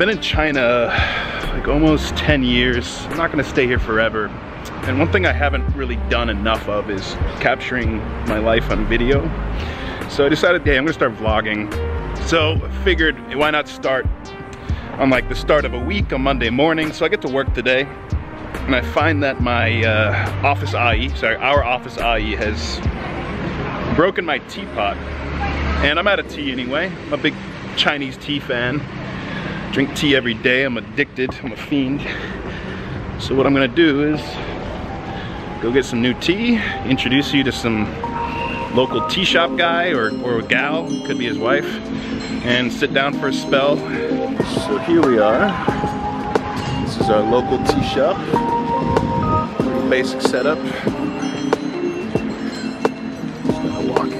I've been in China like almost 10 years. I'm not gonna stay here forever. And one thing I haven't really done enough of is capturing my life on video. So I decided, hey, I'm gonna start vlogging. So I figured, why not start on like the start of a week on Monday morning? So I get to work today. And I find that my our office IE has broken my teapot. And I'm out of tea anyway. I'm a big Chinese tea fan. Drink tea every day. I'm addicted. I'm a fiend. So what I'm gonna do is go get some new tea, introduce you to some local tea shop guy or gal, could be his wife, and sit down for a spell. So here we are. This is our local tea shop. Pretty basic setup. Just gonna walk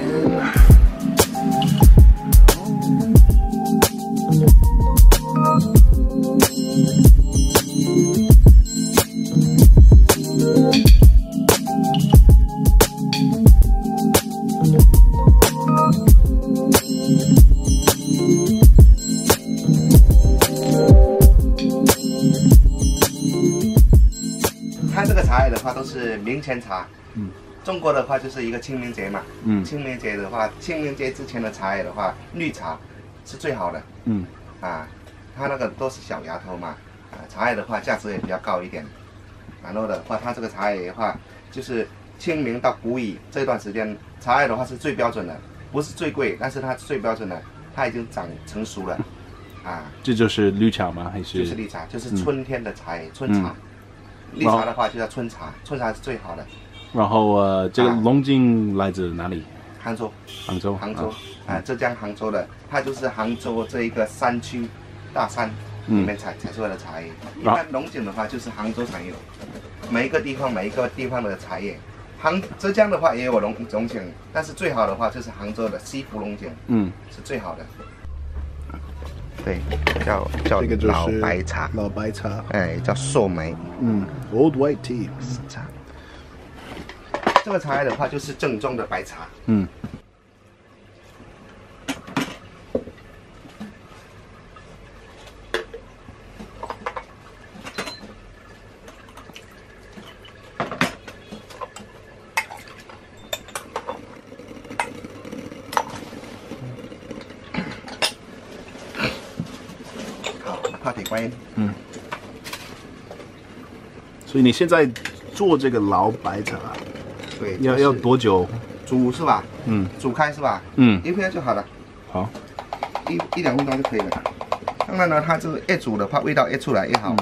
嗯，中国的话就是一个清明节嘛，清明节之前的茶叶的话，绿茶是最好的。它那个都是小芽头嘛，茶叶的话价值也比较高一点。然后的话，它这个茶叶的话，就是清明到古以这段时间，茶叶的话是最标准的，不是最贵，但是它最标准的，它已经长成熟了，啊，这就是绿茶嘛，还是是绿茶，就是春天的茶叶，春茶。 绿茶的话就叫春茶，春茶是最好的。 然后这个龙津来自哪里？ 杭州，杭州，杭州，啊，浙江杭州的，它就是杭州这一个山区大山里面采出来的茶叶。一般龙井的话就是杭州才有，每一个地方的茶叶。 浙江的话也有龙井，但是最好的话就是杭州的西湖龙井，是最好的。 对，叫老白茶，老白茶，哎，叫寿眉，嗯 ，Old White Tea 茶。这个茶叶的话，就是正宗的白茶，嗯。嗯，所以你现在做这个老白茶，对，要多久煮是吧？嗯，煮开是吧？嗯，一分钟就好了。好，一两分钟就可以了。当然呢，它就是越煮的话，味道越出来越好。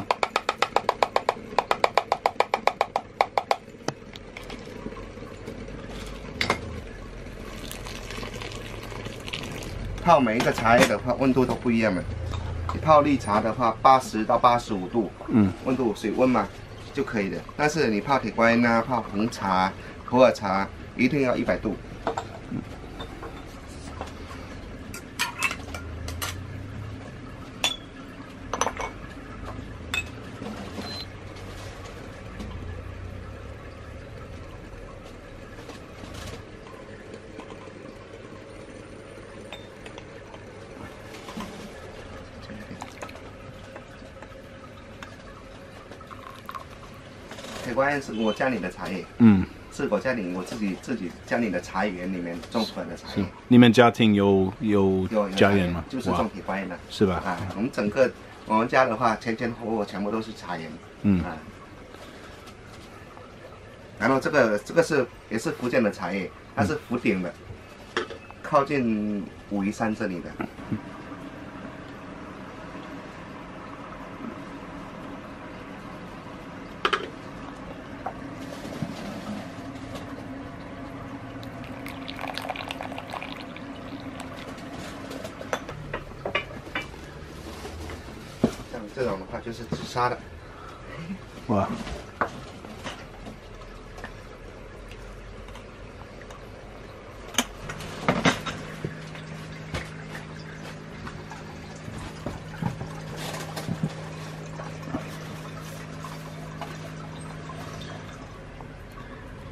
泡每一个茶叶的话，温度都不一样嘛。 泡绿茶的话，80到85度，嗯，温度水温嘛就可以的。但是你泡铁观音啊，泡红茶、普洱茶，一定要100度。嗯、铁观音是我家里的茶叶，嗯，是我家里我自己家里的茶园里面种出来的茶叶。你们家庭有家园吗？就是种铁观音的，是吧？啊，我们整个我们家的话，前前后后全部都是茶园，嗯啊。然后这个是也是福建的茶叶，它是福鼎的，靠近武夷山这里的。嗯 这种的话就是紫砂的，哇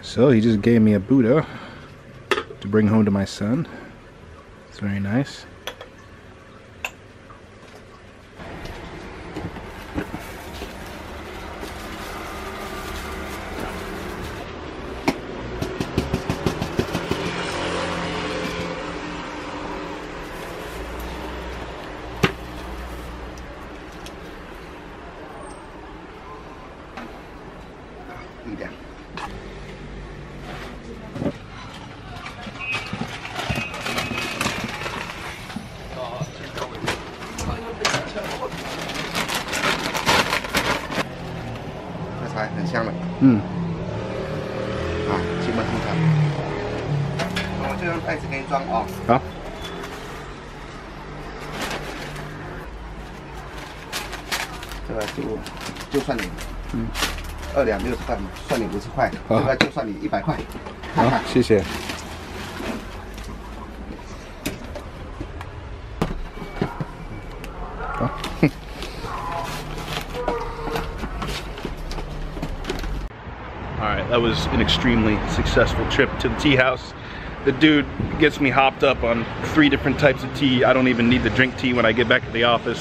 ！So he just gave me a Buddha to bring home to my son. It's very nice. 力量。 很香的，嗯，啊，金门红茶，我就用袋子给你装哦。好。这个就算你，嗯，2两60块，算你50块，这个就算你100块。好，谢谢。好。That was an extremely successful trip to the tea house. The dude gets me hopped up on 3 different types of tea. I don't even need to drink tea when I get back to the office.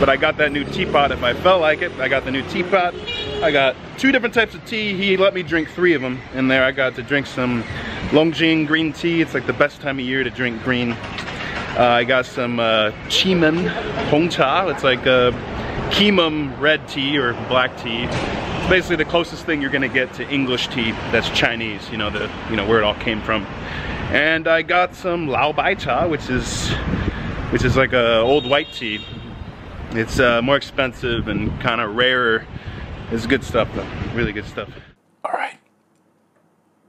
But I got that new teapot if I felt like it. I got the new teapot. I got 2 different types of tea. He let me drink 3 of them. And there I got to drink some Longjing green tea. It's like the best time of year to drink green. I got some Qimen Hongcha. It's like a Qimen red tea or black tea. Basically the closest thing you're gonna get to English tea that's Chinese, you know, where it all came from. And I got some Lao Bai Cha, which is like a old white tea. It's more expensive and kind of rarer. It's good stuff though, really good stuff. All right,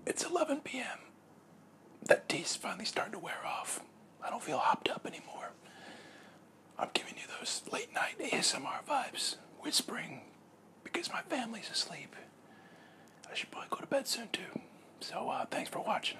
it's 11 p.m. That tea's finally starting to wear off. I don't feel hopped up anymore. I'm giving you those late night ASMR vibes, whispering, because my family's asleep. I should probably go to bed soon too. So thanks for watching.